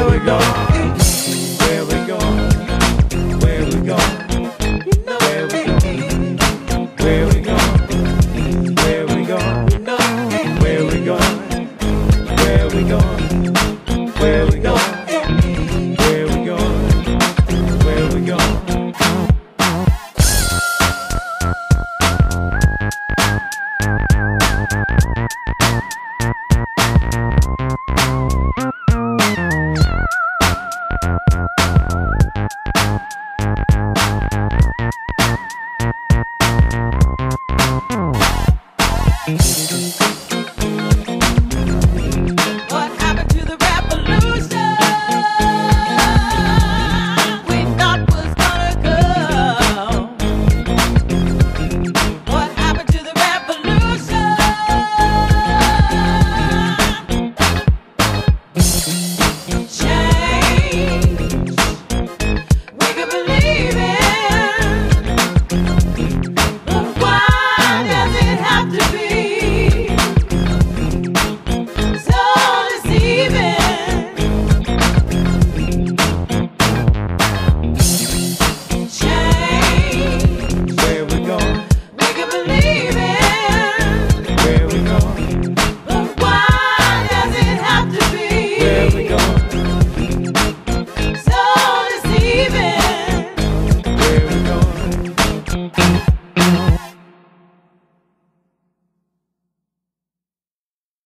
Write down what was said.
Where we go.